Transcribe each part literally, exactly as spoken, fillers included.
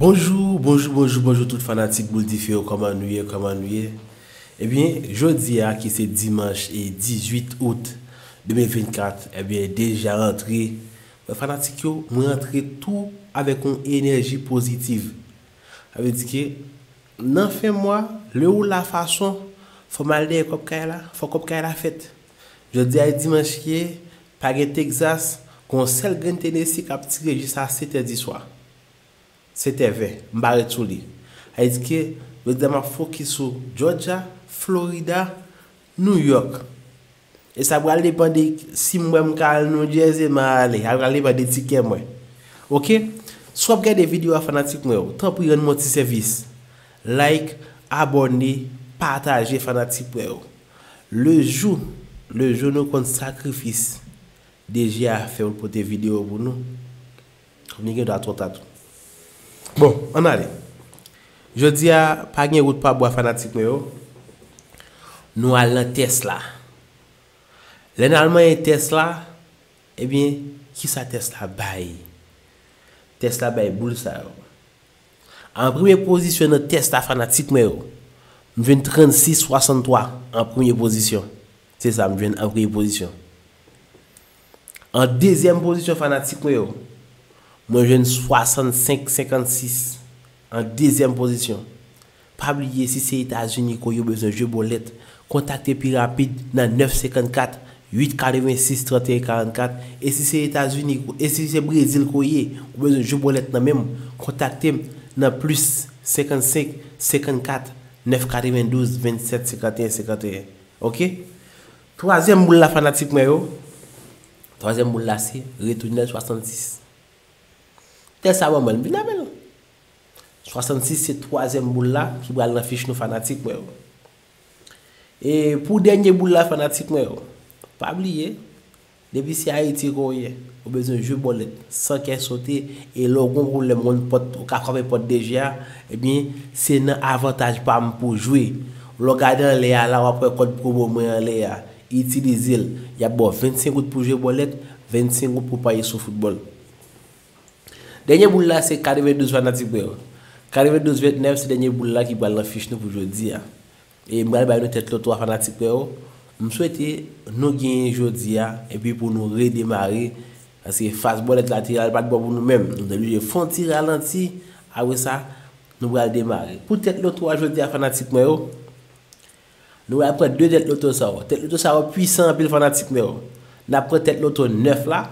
Bonjour, bonjour, bonjour, bonjour tout fanatique boule différent, comment nous y, comment nous y. Eh bien, jeudi à qui c'est dimanche et dix-huit août deux mille vingt-quatre, eh bien déjà rentré fanatique yo, moi rentré tout avec une énergie positive. Ça veut dire que dans fin mois, le ou la façon faut mal des cop là, faut cop la fête. Jeudi à dimanche qui est par Texas, qu'on seul grand Tennessee qui a tiré jusqu'à sept heures du soir. C'était vrai, je vais tout dire. Je vais focus sur Georgia, Florida, New York. Et ça va dépendre si je suis à New Jersey, je vais aller par des tickets. Ok? Si vous regardez des vidéos fanatiques, tant pis, vous avez service. Like, abonnez, partagez fanatique. Le jour, le jour nous compte sacrifice. Déjà fait pour des vidéos pour nous. Vous avez tout à tout. Bon, on allait. Je dis à pas de route pas bois fanatique nous allons Tesla. Les Allemands et Tesla, eh bien, qui ça Tesla bail? Tesla bail boule ça. En première position dans Tesla fanatique nous vient trente-six soixante-trois en première position. C'est ça, nous vient en première position. En deuxième position fanatique nous moi, je suis soixante-cinq cinquante-six en deuxième position. Pas oublier si c'est États-Unis qu'on a besoin de jeu bolette. Contactez plus rapide dans neuf cinq quatre huit huit six trois un quarante-quatre. Et si c'est États-Unis et si c'est Brésil qu'on a besoin de jeu bolette, même contactez dans plus cinquante-cinq cinquante-quatre neuf quatre-vingt-douze vingt-sept cinquante et un cinquante et un. Ok? Troisième boule la fanatique, troisième boule la c'est retourner soixante-six. Tesla va mal, soixante-six c'est le troisième boule là qui va l'affiche nos fanatiques. Et pour le dernier boule là fanatique, pas oublier, depuis si Haïti, on a besoin de jeu bolette, sans qu'elle saute, et l'orgon pour le monde, pour qu'on porte déjà, eh bien, c'est un avantage pour jouer. Le gardien là, là, après, code promo, moi, là, utilisez-le. Il y a vingt-cinq gouttes pour jouer bolette, vingt-cinq gouttes pour payer sur football. Dernier boule là c'est quatre-vingt-douze fanatique. quatre-vingt-douze vingt-neuf c'est dernier boule là qui va l'affiche nous pour aujourd'hui. Et moi bah nous tête le trois fanatique. Je souhaite nous gagner aujourd'hui et puis pour nous redémarrer parce que face bolette latéral pas de bon pour nous mêmes. Nous devons le font tirer ralenti après ça nous va démarrer. Pour tête le trois aujourd'hui fanatique nous allons prendre deux tête le trois ça. Tête le trois ça puissant pile fanatique. Nous allons prendre tête le trois neuf là.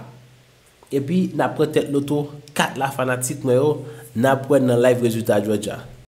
Et puis, nous avons peut-être l'auto quatre la fanatique, mais nous avons un live résultat de Georgia.